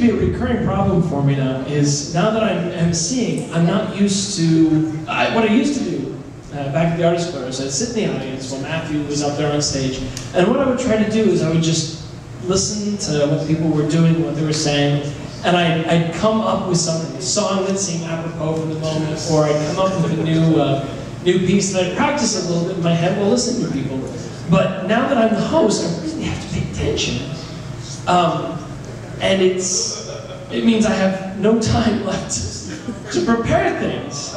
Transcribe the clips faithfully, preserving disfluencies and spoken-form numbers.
to be a recurring problem for me now is, now that I'm emceeing, I'm not used to, I, what I used to do uh, back at the Artist Quarter is I'd sit in the audience while Matthew was up there on stage, and what I would try to do is I would just listen to what people were doing, what they were saying, and I'd, I'd come up with something, a song that seemed apropos for the moment, or I'd come up with a new, uh, new piece, and I'd practice it a little bit in my head while listening to people. But now that I'm the host, I really have to pay attention. Um, and it's, it means I have no time left to prepare things.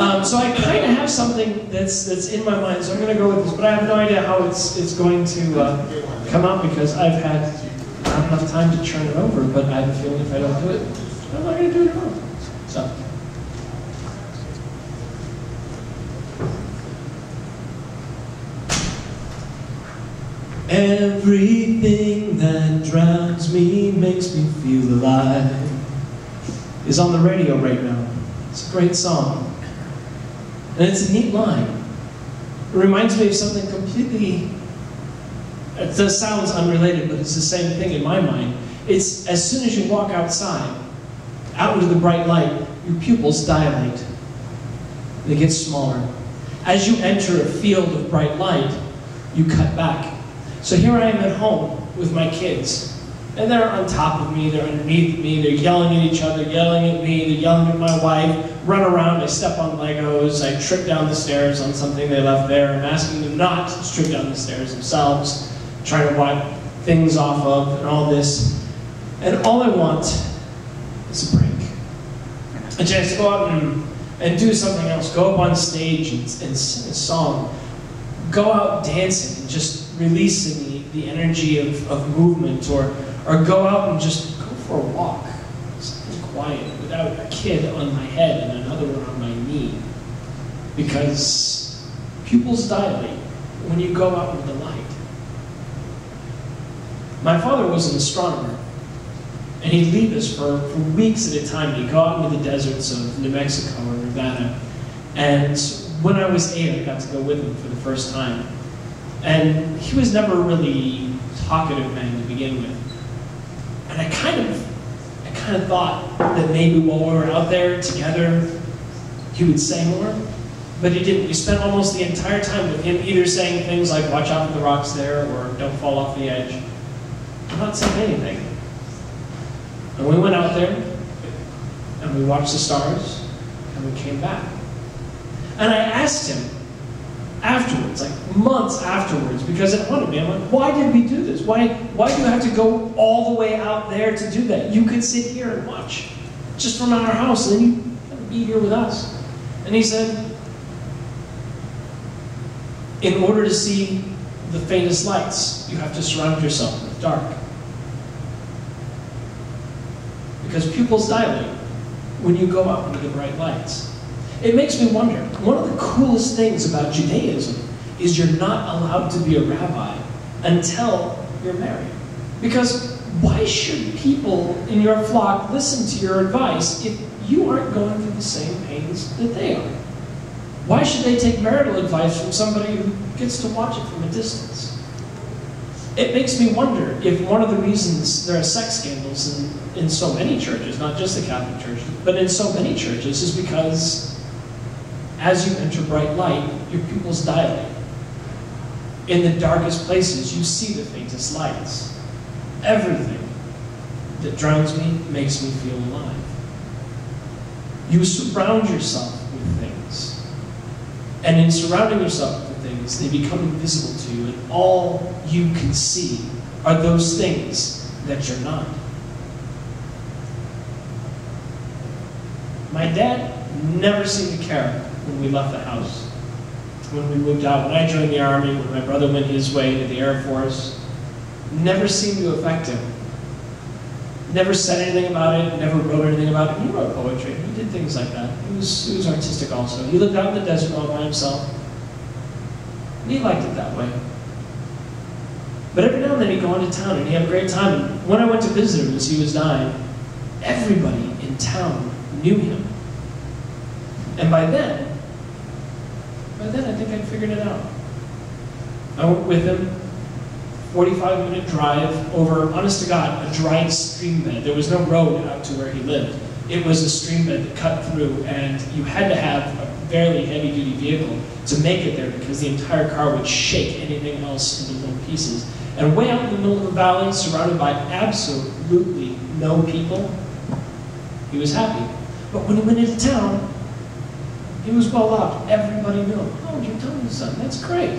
Um, so I kind of have something that's that's in my mind, so I'm going to go with this, but I have no idea how it's it's going to uh, come out, because I've had not enough time to turn it over, but I have a feeling if I don't do it, I'm not going to do it at all. So. Everything that drowns me makes me feel alive is on the radio right now. It's a great song. And it's a neat line. It reminds me of something completely, it sounds unrelated, but it's the same thing in my mind. It's as soon as you walk outside, out into the bright light, your pupils dilate. They get smaller. As you enter a field of bright light, you cut back. So here I am at home with my kids, and they're on top of me, they're underneath me, they're yelling at each other, yelling at me, they're yelling at my wife, run around, I step on Legos, I trip down the stairs on something they left there, I'm asking them not to trip down the stairs themselves, trying to wipe things off of, and all this. And all I want is a break. A chance to go out and, and do something else, go up on stage and, and sing a song, go out dancing and just releasing the, the energy of, of movement, or, or go out and just go for a walk, something quiet, without a kid on my head and another one on my knee. Because pupils dilate when you go out with the light. My father was an astronomer, and he'd leave us for, for weeks at a time. He'd go out into the deserts of New Mexico or Nevada, and when I was eight, I got to go with him for the first time. And he was never really talkative man to begin with. And I kind of, I kind of thought that maybe while we were out there together, he would say more, but he didn't. We spent almost the entire time with him either saying things like, watch out for the rocks there, or don't fall off the edge. I'm not saying anything. And we went out there, and we watched the stars, and we came back. And I asked him, afterwards, like months afterwards, because it haunted me. I'm like, why did we do this? Why, why do you have to go all the way out there to do that? You could sit here and watch just from our house, and then you'd be here with us. And he said, in order to see the faintest lights, you have to surround yourself with dark. Because pupils dilate when you go out into the bright lights. It makes me wonder, one of the coolest things about Judaism is you're not allowed to be a rabbi until you're married. Because why should people in your flock listen to your advice if you aren't going through the same pains that they are? Why should they take marital advice from somebody who gets to watch it from a distance? It makes me wonder if one of the reasons there are sex scandals in, in so many churches, not just the Catholic Church, but in so many churches, is because as you enter bright light, your pupils dilate. In the darkest places, you see the faintest lights. Everything that drowns me makes me feel alive. You surround yourself with things. And in surrounding yourself with things, they become invisible to you, and all you can see are those things that you're not. My dad never seemed to care when we left the house, when we moved out, when I joined the Army, when my brother went his way to the Air Force. Never seemed to affect him. Never said anything about it, never wrote anything about it. He wrote poetry, he did things like that. He was, he was artistic also. He lived out in the desert all by himself. And he liked it that way. But every now and then he'd go into town and he had a great time. And when I went to visit him as he was dying, everybody in town knew him. And by then, By then, I think I'd figured it out. I went with him forty-five minute drive over, honest to God, a dry stream bed. There was no road out to where he lived. It was a stream bed that cut through, and you had to have a fairly heavy duty vehicle to make it there because the entire car would shake anything else into little pieces. And way out in the middle of the valley, surrounded by absolutely no people, he was happy. But when he went into town, he was well off. Everybody knew him. Oh, you're telling me something. That's great.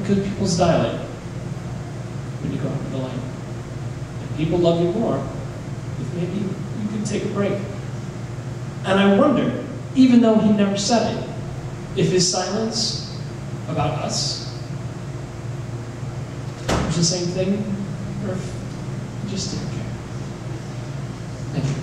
Because people's dilate when you go out in the light. And people love you more if maybe you can take a break. And I wonder, even though he never said it, if his silence about us was the same thing, or if he just didn't care. Thank you.